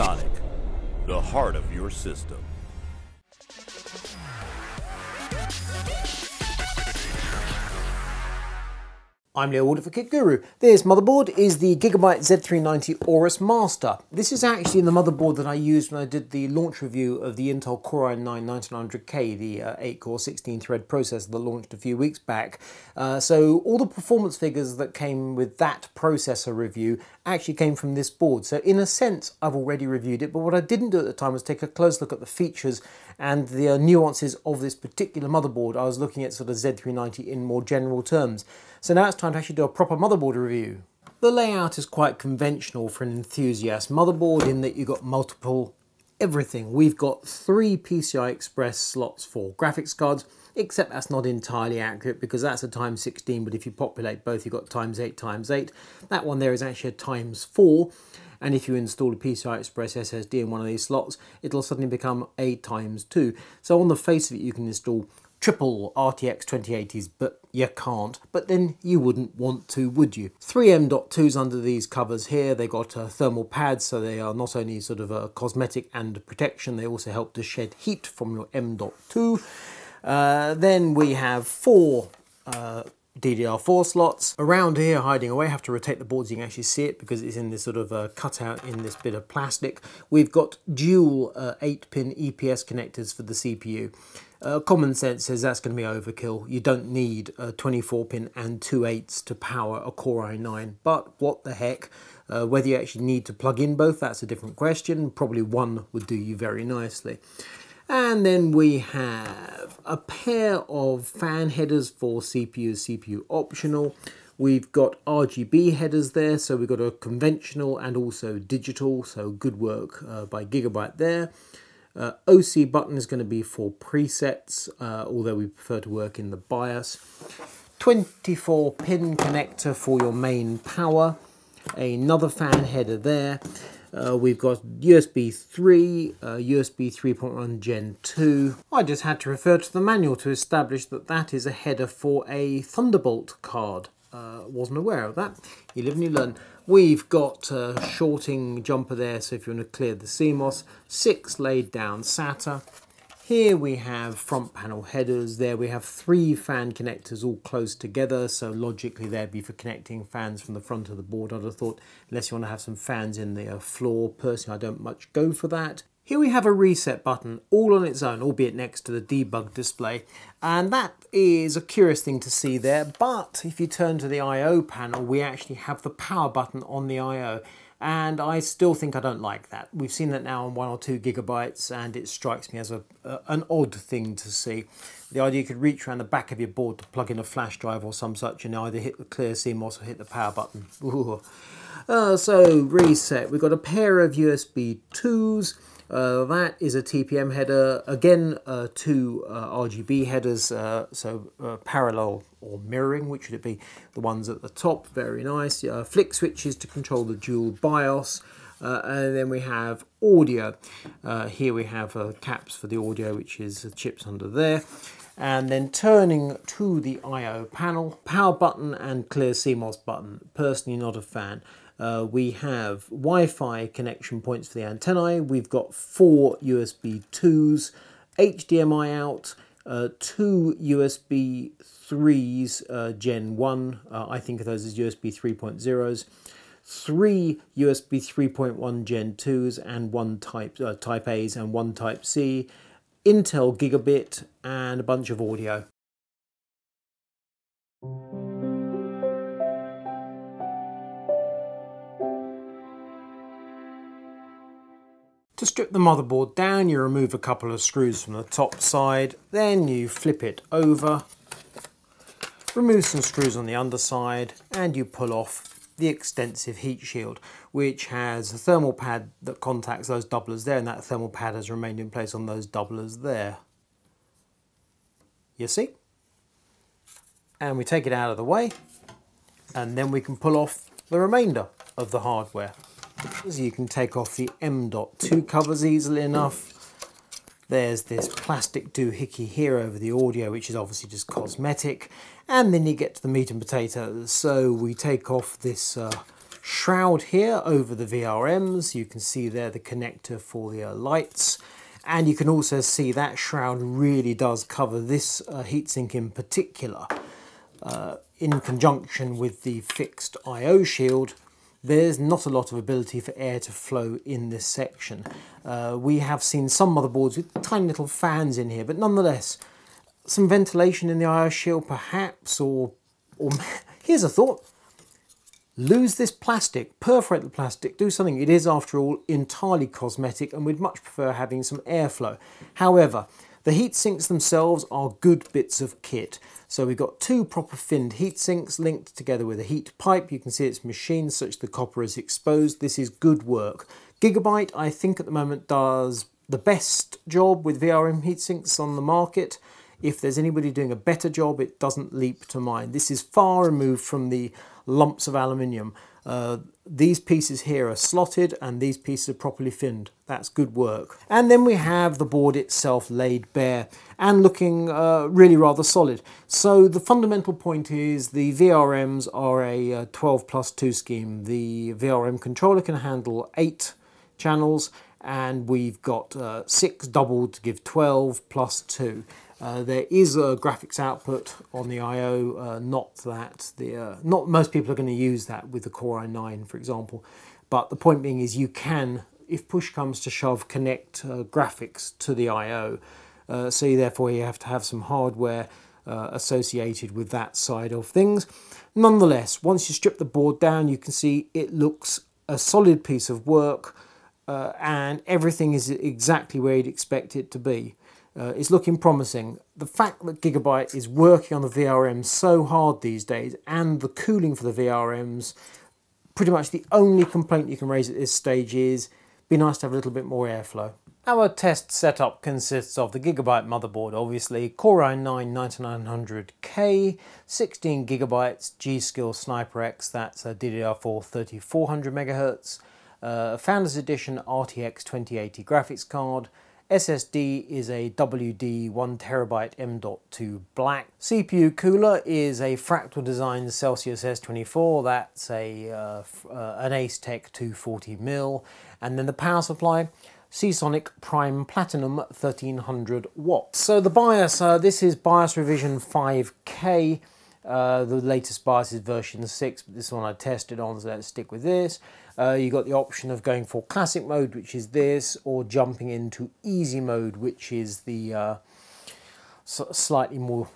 Seasonic, the heart of your system. I'm Leo Waldock for KitGuru. This motherboard is the Gigabyte Z390 Aorus Master. This is actually the motherboard that I used when I did the launch review of the Intel Core i9-9900K, the 8-core 16-thread processor that launched a few weeks back. So all the performance figures that came with that processor review actually came from this board. So in a sense, I've already reviewed it, but what I didn't do at the time was take a close look at the features and the nuances of this particular motherboard. I was looking at sort of Z390 in more general terms. So now it's time to actually do a proper motherboard review. The layout is quite conventional for an enthusiast motherboard in that you've got multiple everything. We've got three PCI Express slots for graphics cards, except that's not entirely accurate because that's a times 16, but if you populate both, you've got times 8. That one there is actually a times 4. And if you install a PCI Express SSD in one of these slots, it'll suddenly become a times 2. So on the face of it, you can install triple RTX 2080s, but you can't. But then you wouldn't want to, would you? 3M.2s under these covers here. They got thermal pads, so they are not only sort of a cosmetic and protection, they also help to shed heat from your M.2. Then we have four DDR4 slots. Around here, hiding away, have to rotate the board so you can actually see it because it's in this sort of cutout in this bit of plastic. We've got dual 8-pin EPS connectors for the CPU. Common sense says that's going to be overkill. You don't need a 24-pin and 2 8s to power a Core i9, but what the heck? Whether you actually need to plug in both, that's a different question. Probably one would do you very nicely. And then we have a pair of fan headers for CPU optional. We've got RGB headers there, so we've got a conventional and also digital, so good work by Gigabyte there. OC button is going to be for presets, although we prefer to work in the BIOS. 24-pin connector for your main power. Another fan header there. We've got USB 3, USB 3.1 Gen 2. I just had to refer to the manual to establish that that is a header for a Thunderbolt card. Wasn't aware of that. You live and you learn. We've got a shorting jumper there, so if you want to clear the CMOS. 6 laid down SATA. Here we have front panel headers. There we have 3 fan connectors all close together, so logically they'd be for connecting fans from the front of the board, I'd have thought, unless you want to have some fans in the floor. Personally, I don't much go for that. Here we have a reset button all on its own, albeit next to the debug display, and that is a curious thing to see there, but if you turn to the I/O panel, we actually have the power button on the I/O. And I still think I don't like that. We've seen that now on 1 or 2 gigabytes, and it strikes me as an odd thing to see. The idea you could reach around the back of your board to plug in a flash drive or some such and either hit the clear CMOS or hit the power button. So reset, we've got a pair of USB 2s. That is a TPM header, again 2 RGB headers, so parallel or mirroring, which would it be? The ones at the top, very nice. Flick switches to control the dual BIOS, and then we have audio. Here we have caps for the audio, which is the chips under there. And then turning to the I/O panel, power button and clear CMOS button. Personally not a fan. We have Wi-Fi connection points for the antennae. We've got 4 USB 2s, HDMI out, 2 USB 3s Gen 1, I think of those as USB 3.0s, 3 USB 3.1 Gen 2s and 1 Type A's and 1 Type C, Intel Gigabit and a bunch of audio. To strip the motherboard down, you remove a couple of screws from the top side, then you flip it over, remove some screws on the underside, and you pull off the extensive heat shield, which has a thermal pad that contacts those doublers there, and that thermal pad has remained in place on those doublers there. You see? And we take it out of the way, and then we can pull off the remainder of the hardware. You can take off the M.2 covers easily enough. There's this plastic doohickey here over the audio, which is obviously just cosmetic. And then you get to the meat and potatoes. So we take off this shroud here over the VRMs. You can see there the connector for the lights, and you can also see that shroud really does cover this heatsink in particular. In conjunction with the fixed I/O shield, there's not a lot of ability for air to flow in this section. We have seen some motherboards with tiny little fans in here, but nonetheless, some ventilation in the I/O shield perhaps, or here's a thought, lose this plastic, perforate the plastic, do something. It is, after all, entirely cosmetic, and we'd much prefer having some airflow. However, the heat sinks themselves are good bits of kit. So we've got two proper finned heat sinks linked together with a heat pipe. You can see it's machined such the copper is exposed. This is good work. Gigabyte, I think at the moment, does the best job with VRM heat sinks on the market. If there's anybody doing a better job, it doesn't leap to mind. This is far removed from the lumps of aluminium. These pieces here are slotted and these pieces are properly finned. That's good work. And then we have the board itself laid bare and looking really rather solid. So the fundamental point is the VRMs are a 12+2 scheme. The VRM controller can handle 8 channels, and we've got 6 doubled to give 12+2. There is a graphics output on the I/O, not most people are going to use that with the Core i9, for example. But the point being is you can, if push comes to shove, connect graphics to the I/O. So therefore you have to have some hardware associated with that side of things. Nonetheless, once you strip the board down, you can see it looks a solid piece of work, and everything is exactly where you'd expect it to be. It's looking promising. The fact that Gigabyte is working on the VRM so hard these days, and the cooling for the VRMs, pretty much the only complaint you can raise at this stage is, be nice to have a little bit more airflow. Our test setup consists of the Gigabyte motherboard, obviously, Core i9-9900K, 16GB G.Skill Sniper X, that's a DDR4 3400MHz, Founders Edition RTX 2080 graphics card, SSD is a WD 1TB M.2 Black. CPU cooler is a Fractal Design Celsius S24, that's an Asetek 240mm. And then the power supply, Seasonic Prime Platinum 1300 watts. So the BIOS, this is BIOS revision 5K. The latest BIOS is version 6, but this one I tested on, so let's stick with this. You got the option of going for classic mode, which is this, or jumping into easy mode, which is the slightly more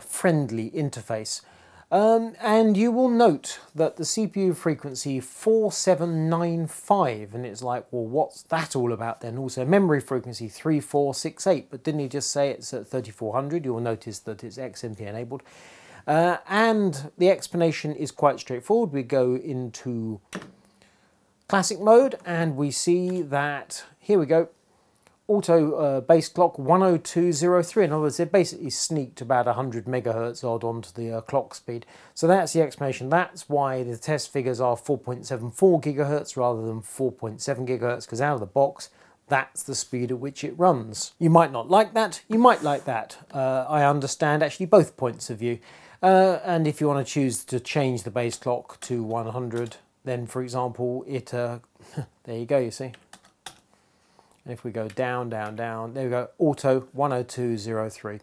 friendly interface. And you will note that the CPU frequency 4795, and it's like, well, what's that all about then? Also memory frequency 3468, but didn't he just say it's at 3400? You'll notice that it's XMP enabled. And the explanation is quite straightforward. We go into classic mode and we see that, here we go, auto base clock 10203. In other words, they basically sneaked about 100 megahertz odd onto the clock speed. So that's the explanation. That's why the test figures are 4.74 gigahertz rather than 4.7 gigahertz, because out of the box, that's the speed at which it runs. You might not like that, you might like that. I understand actually both points of view. And if you want to choose to change the base clock to 100, then for example, it, there you go, you see. And if we go down, down, down, there we go, auto 10203.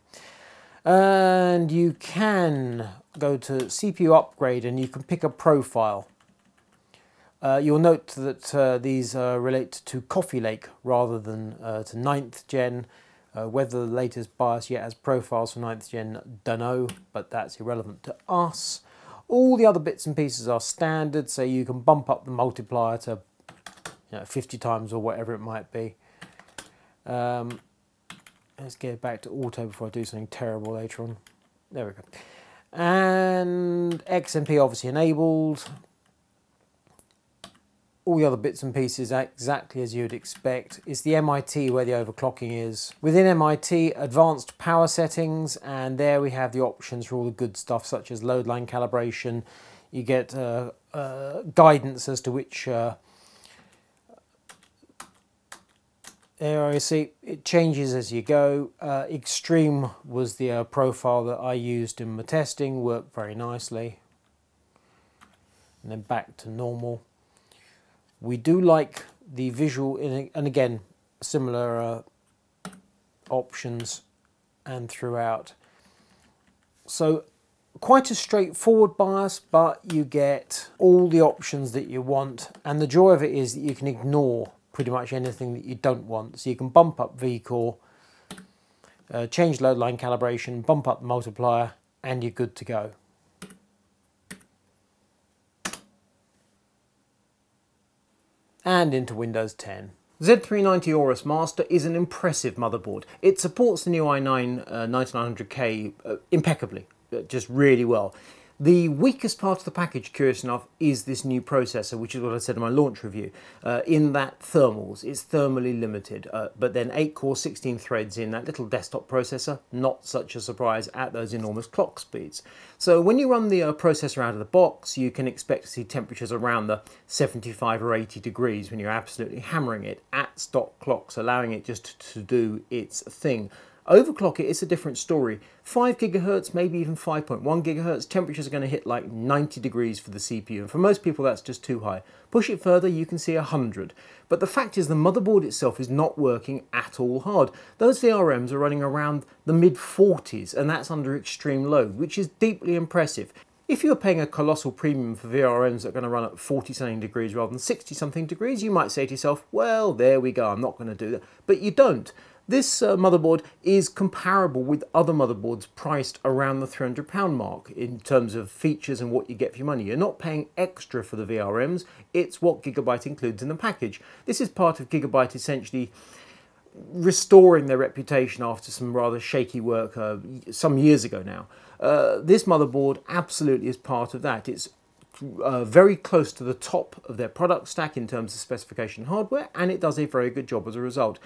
And you can go to CPU upgrade and you can pick a profile. You'll note that these relate to Coffee Lake rather than to 9th gen. Whether the latest BIOS yet has profiles for 9th gen, don't know, but that's irrelevant to us. All the other bits and pieces are standard, so you can bump up the multiplier to 50 times or whatever it might be. Let's get back to auto before I do something terrible later on. There we go. And XMP obviously enabled. All the other bits and pieces are exactly as you'd expect. It's the MIT where the overclocking is. Within MIT, advanced power settings, and there we have the options for all the good stuff such as load line calibration. You get guidance as to which there you see, it changes as you go. Extreme was the profile that I used in my testing, worked very nicely. And then back to normal. We do like the visual, and again, similar options and throughout. So quite a straightforward bias, but you get all the options that you want. And the joy of it is that you can ignore pretty much anything that you don't want. So you can bump up VCore, change load line calibration, bump up the multiplier, and you're good to go. And into Windows 10. Z390 Aorus Master is an impressive motherboard. It supports the new i9-9900K impeccably, just really well. The weakest part of the package, curious enough, is this new processor, which is what I said in my launch review, in that thermals, it's thermally limited, but then 8 core, 16 threads in that little desktop processor, not such a surprise at those enormous clock speeds. So when you run the processor out of the box, you can expect to see temperatures around the 75 or 80 degrees when you're absolutely hammering it at stock clocks, allowing it just to do its thing. Overclock it, it's a different story. 5 gigahertz, maybe even 5.1 gigahertz, temperatures are going to hit like 90 degrees for the CPU, and for most people that's just too high. Push it further, you can see 100. But the fact is the motherboard itself is not working at all hard. Those VRMs are running around the mid-40s, and that's under extreme load, which is deeply impressive. If you're paying a colossal premium for VRMs that are going to run at 40-something degrees rather than 60-something degrees, you might say to yourself, well, there we go, I'm not going to do that. But you don't. This motherboard is comparable with other motherboards priced around the £300 mark in terms of features and what you get for your money. You're not paying extra for the VRMs, it's what Gigabyte includes in the package. This is part of Gigabyte essentially restoring their reputation after some rather shaky work some years ago now. This motherboard absolutely is part of that. It's very close to the top of their product stack in terms of specification hardware, and it does a very good job as a result.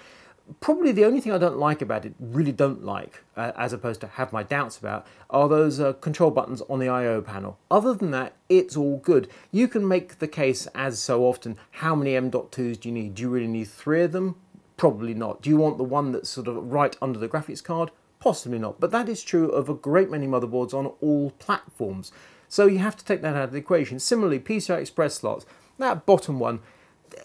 Probably the only thing I don't like about it, really don't like, as opposed to have my doubts about, are those control buttons on the I.O. panel. Other than that, it's all good. You can make the case, as so often, how many M.2s do you need? Do you really need 3 of them? Probably not. Do you want the one that's sort of right under the graphics card? Possibly not. But that is true of a great many motherboards on all platforms. So you have to take that out of the equation. Similarly, PCI Express slots, that bottom one,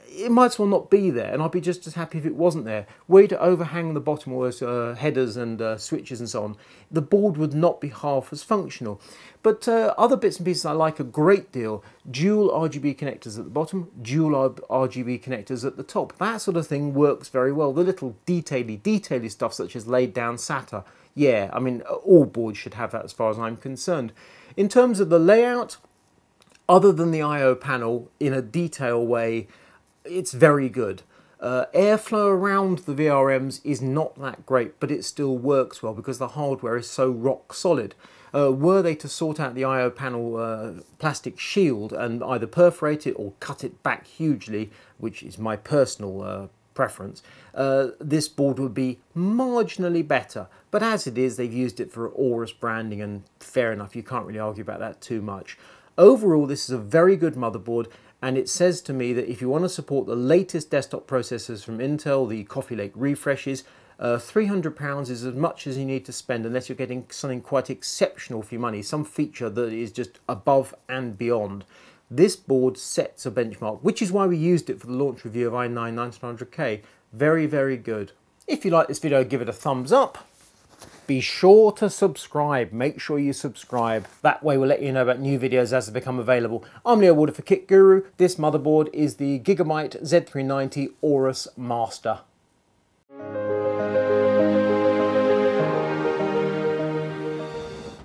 it might as well not be there, and I'd be just as happy if it wasn't there. Were you to overhang the bottom of those headers and switches and so on, the board would not be half as functional. But other bits and pieces I like a great deal. Dual RGB connectors at the bottom, dual RGB connectors at the top. That sort of thing works very well. The little detaily stuff such as laid down SATA. Yeah, I mean, all boards should have that as far as I'm concerned. In terms of the layout, other than the I.O. panel, in a detail way, it's very good. Airflow around the VRMs is not that great, but it still works well because the hardware is so rock solid. Were they to sort out the I.O. panel plastic shield and either perforate it or cut it back hugely, which is my personal preference, this board would be marginally better. But as it is, they've used it for Aorus branding, and fair enough, you can't really argue about that too much. Overall, this is a very good motherboard, and it says to me that if you want to support the latest desktop processors from Intel, the Coffee Lake refreshes, £300 is as much as you need to spend unless you're getting something quite exceptional for your money, some feature that is just above and beyond. This board sets a benchmark, which is why we used it for the launch review of i9-9900K. Very, very good. If you like this video, give it a thumbs up. Be sure to subscribe, make sure you subscribe. That way we'll let you know about new videos as they become available. I'm Leo Waldock for KitGuru. This motherboard is the Gigabyte Z390 Aorus Master.